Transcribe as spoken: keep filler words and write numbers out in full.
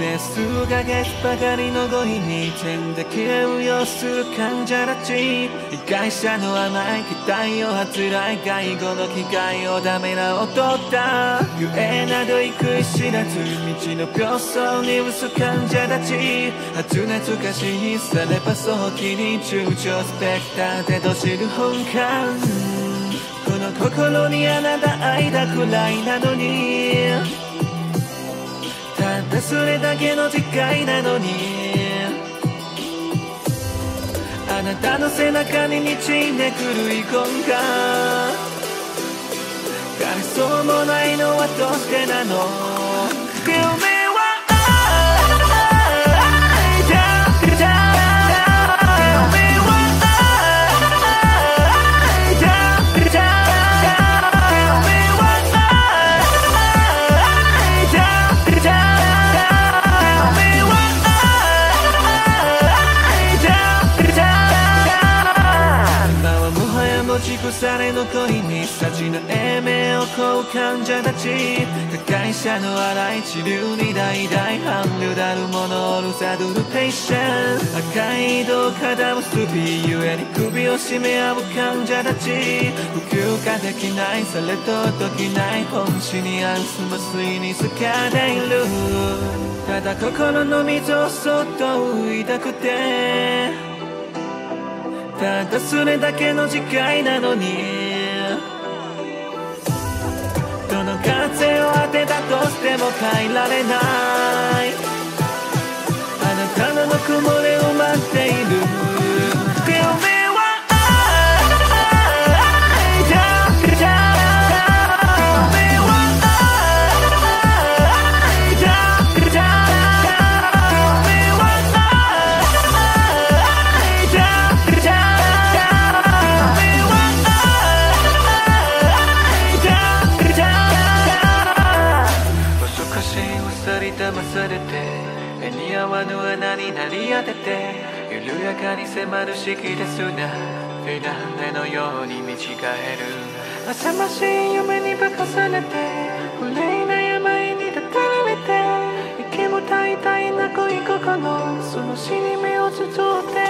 夢数ヶ月ばかりの語彙に点だけを要する患者たち被害者の甘い期待を発来外語の機会をダメな音だゆえなどいくい知らず道の病巣に薄患者たち初懐かしいされば早期に躊躇スペクターでと知る本感この心にあなた愛だくらいなのにただそれだけの違いなのにあなたの背中に満ちんでくる遺恨が誰そうもないのはどうしてなの誰の恋にさじの英名を交換者たち加害者の荒い治療に代々ハンルダルモノルサドルペイシェン赤い道肩を結びゆえに首を絞め合う患者たち呼吸ができないされと解きない本心にあんす麻酔に透かれるただ心の溝をそっと浮いたくてただそれだけの時間なのにどの風を当てたとしても変えられないあなたのぬくもりを待っている緩やかに迫る式ですなフィナーレのように見違える浅ましい夢に化かされて不麗な病に立たられて息も大々な恋心その死に目をつつって